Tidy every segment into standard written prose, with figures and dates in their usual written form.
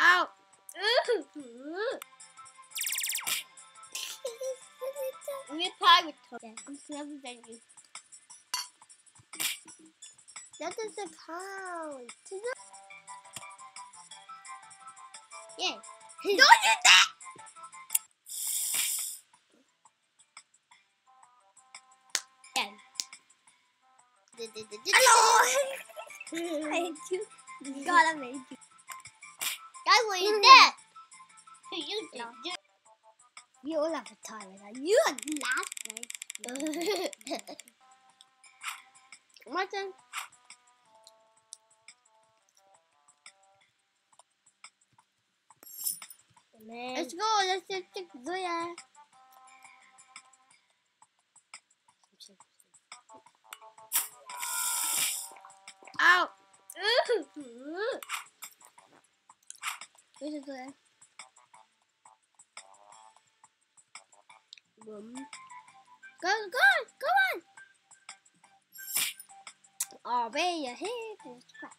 Ow! You're tired with them. I'm smelling you. That doesn't count. Yeah. Don't do that! Yeah. Hello! I hate you. God, I hate you. Guys, what is that? You did it. You all have a time with that. You are last night. My turn. Man. Let's go, let's take Zoya. Ow! Where's Zoya? Go on! Oh, baby, your head is crap.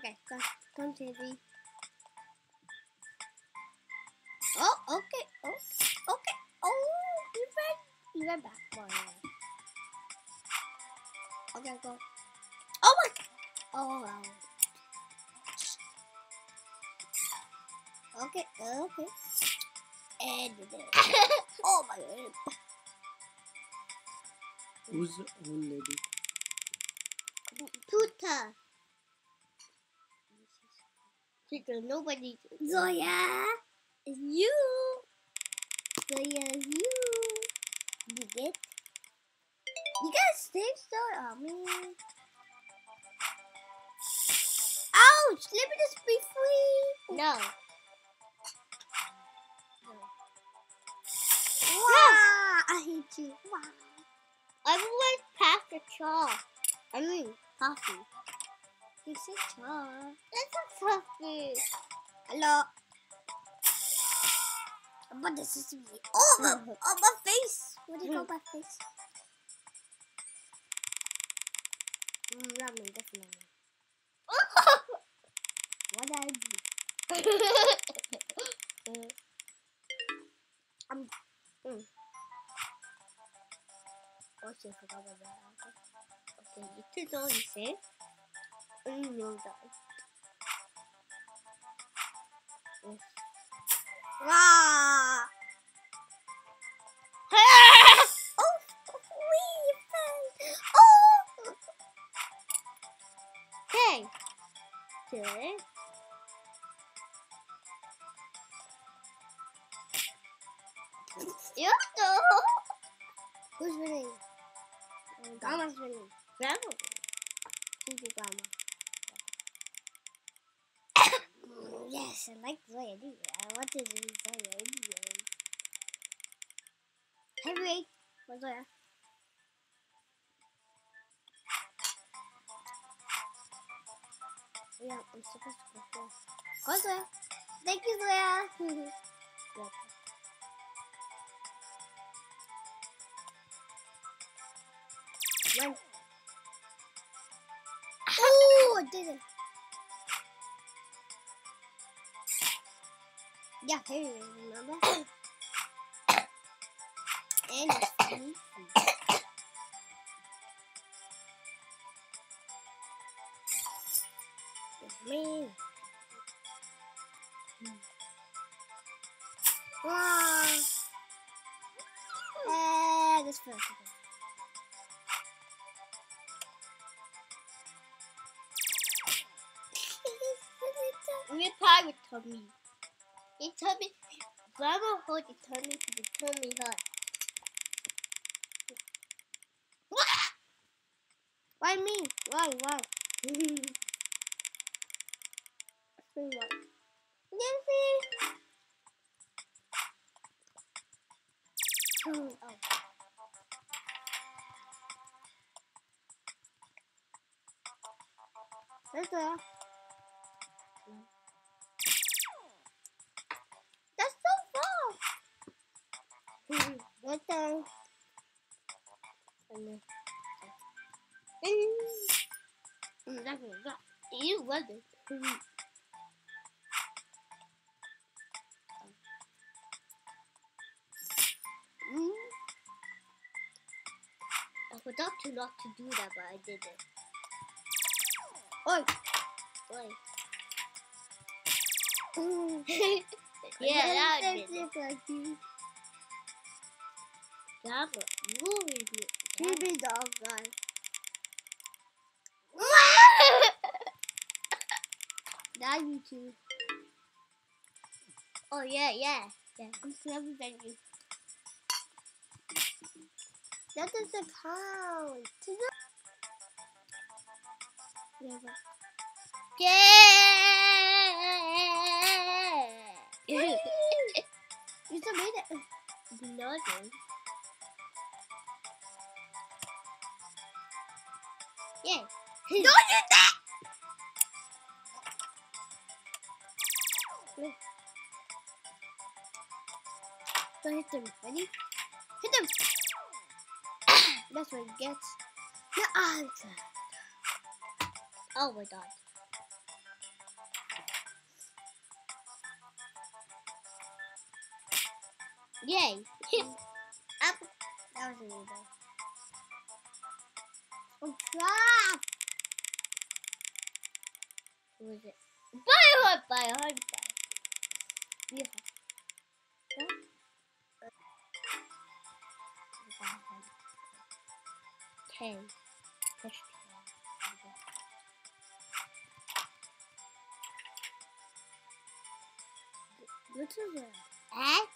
Okay, come to me. Oh, okay, okay. Oh, you went back one. Okay, go. Oh my God. Oh wow. Okay. And oh my God. Who's the old lady? Puta. Puta. Nobody. Zoya. It's you! Zoya, it's you! Did you get? You got a slip store on me! Ouch! Let me just be free! No! Wow! I hate you! Wow! Everyone passed the chaw. I mean, coffee. You said chaw. That's a coffee! Hello! But this is me. Oh, my face! Where did go my face? Ramen, definitely. What did I do? Okay, I forgot about that. Okay, you two don't say. No, guys. Ah. Oh, wee, friend. Oh. Okay. Okay. You know. Who's winning? Grandma's winning. Grandma. She's a grandma. Yes, I like Zoya. I want to do Zoya. Henry, where's Zoya? Yeah, I'm supposed to go there. Go Zoya. Thank you, Zoya. Run. Oh, I did it. Yeah, here you remember. And it's me. Wow. This feels good. We're tired of me. They told me, Grandma hold the tummy to the tummy hut. Why me? Why? Nancy! Oh. That's all. What the? You wasn't. forgot to not to do that, but I did it. Oi! Oi. Ooh. Yeah, that I did it. That was really good. Give me the dog, guys. Now you too. Oh, yeah. I'm snapping at you. That doesn't count. Yeah. You still made it. No, yeah. Don't do that. Don't hit them. Ready? Hit them. That's what it gets. The answer. Oh my god. Yay. Up. That was a little bad. Oh god. Who was it? By heart. Yeah. Okay. Push me. What is that? Egg?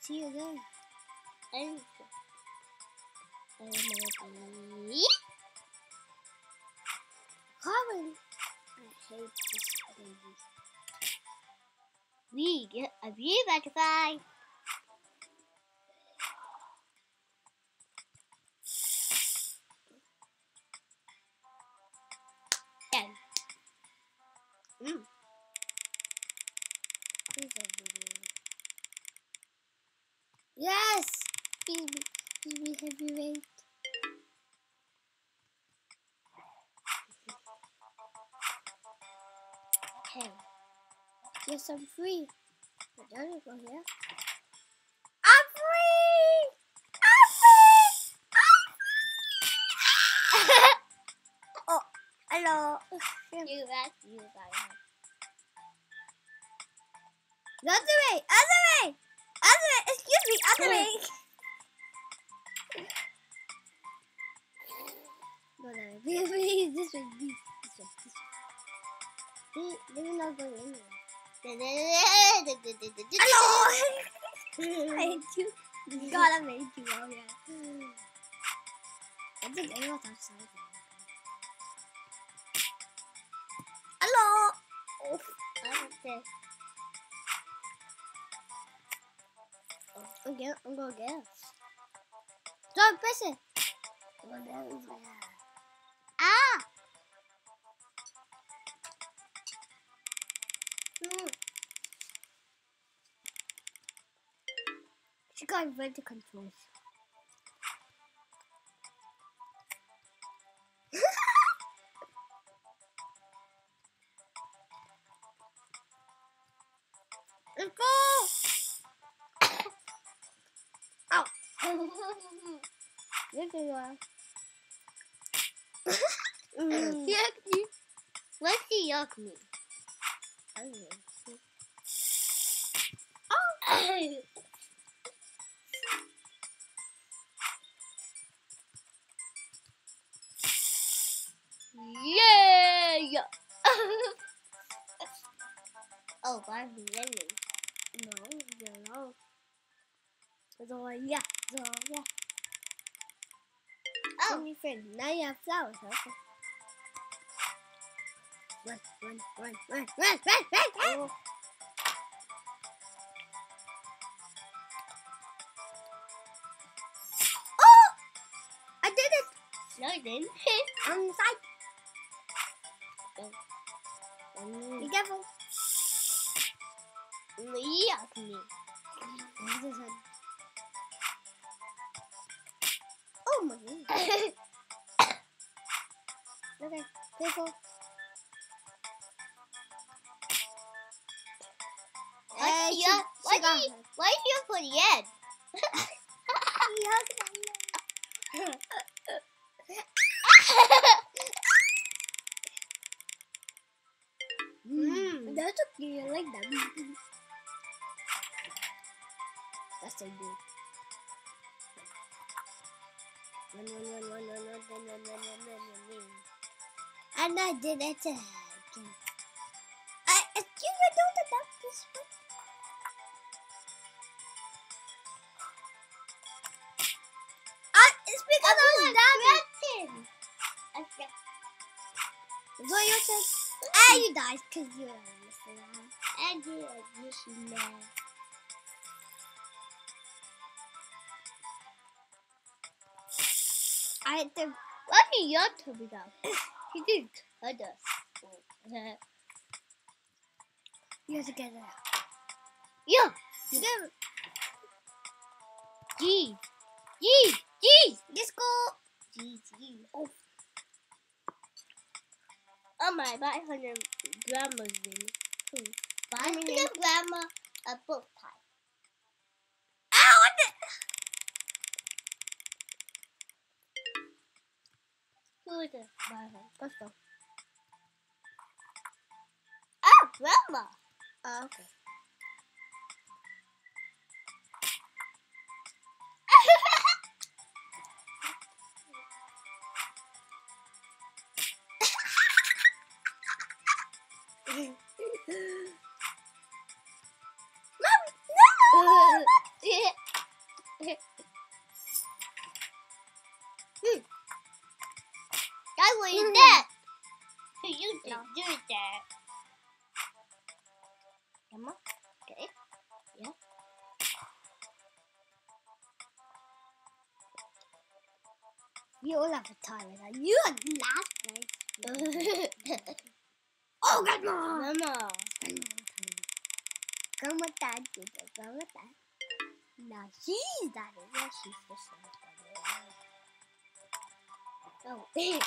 See you there. I hate this baby. We get a view back by. Yes! He's heavyweight. Okay. Yes, I'm free. But there you go, yeah? I'm free! I'm free! I'm free! Oh, hello. You back. Other way! Excuse me, other way! No, this way. They're not going anywhere. Hello! I hate you. God, I hate you. Oh, yeah. I think everyone's outside now. Hello! Oh, I'm okay. I'm gonna guess. Don't press it. Ah! She got rid of the controls. Let's go! Look at that. Yuck me. What's the yuck me? I don't know. Oh! Yeah! Oh, I'm ready. No, you're not. Zoya. Oh, my friend, now you have flowers, huh? Run. Oh! I did it! No, you didn't. I'm inside. Be careful. Yuck me. Okay, careful. Why do you put the egg? That's okay, I like that. That's so good. And I did it again. Excuse me, don't adopt this one. It's because I was dabbing. Okay. So you said, ah, you died because you are missing out. And you are missing out. I had to. Why did you have to be down? He didn't hurt us. You have to get it out. Yeah! G! G! G! Let's go! G! G! Oh! Oh my, but I heard grandma's name. But I heard grandma a book type. I want it! Who is it? Let's go. Oh, grandma! Oh, okay. Mommy, no! Guys, what is that? You didn't do that. Emma, get it? Yeah. You all have a time with that. You are last night. Oh, grandma! Grandma! Grandma dad did it. Grandma dad. Now she's daddy. Yeah, she's the son of daddy. Oh, run. Okay, guys.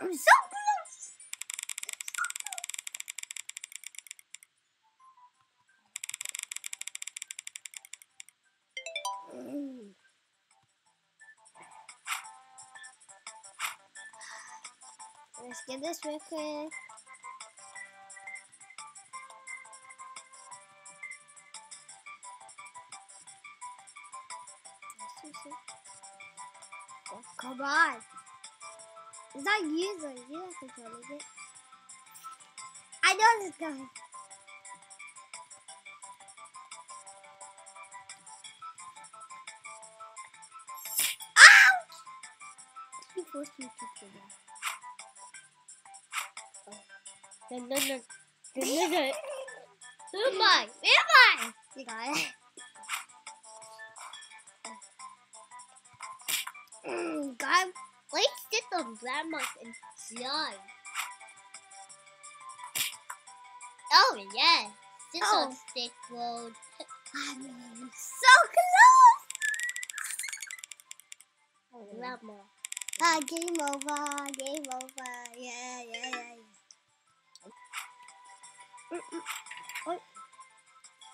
so close. Let's get this real quick. Oh, come on. Is that user? You don't control it. I know this guy. Ow! He forced me to kill him. No. Who am I? You got it. God, why sit on grandma's and slime? Oh, yeah. Sit on stick road. I mean, so close. Oh, grandma. Game over. Yeah. Oi.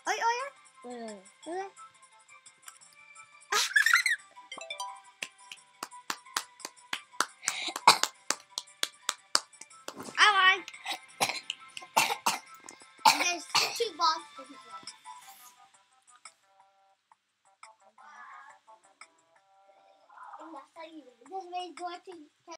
I like. There's two balls in the room. And that's how you do it. This way, go to.